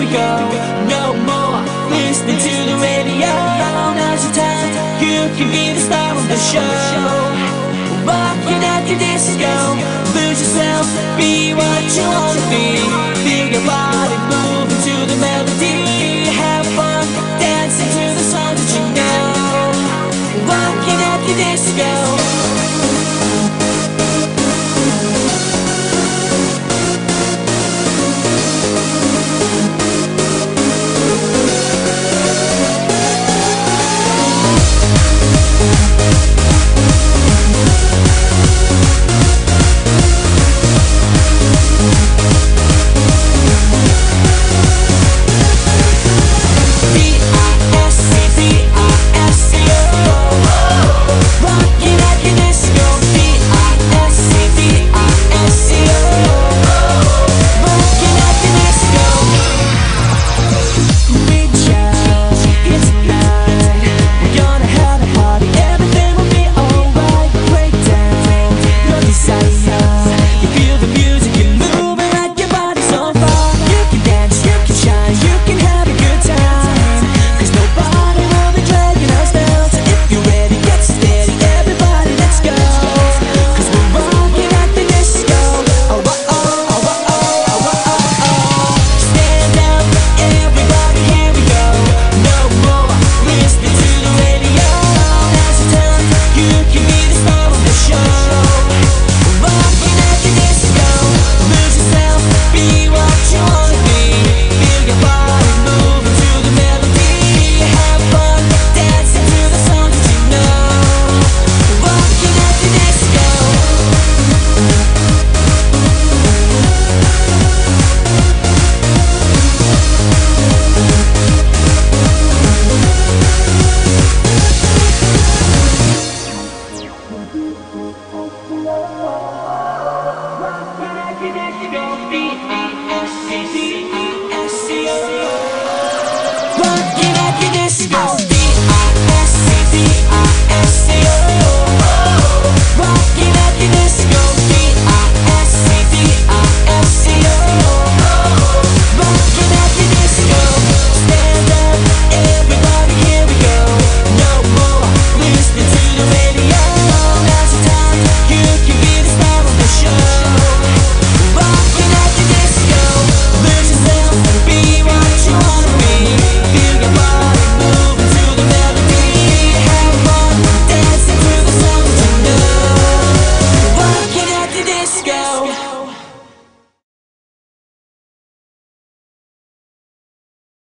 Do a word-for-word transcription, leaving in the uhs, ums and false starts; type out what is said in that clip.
we go. No more listening to the radio. Now's the time you can be the star of the show. Rockin' at the disco. Lose yourself, be what you wanna be. Feel your body moving to the melody. Have fun dancing to the song that you know. Rockin' at the disco.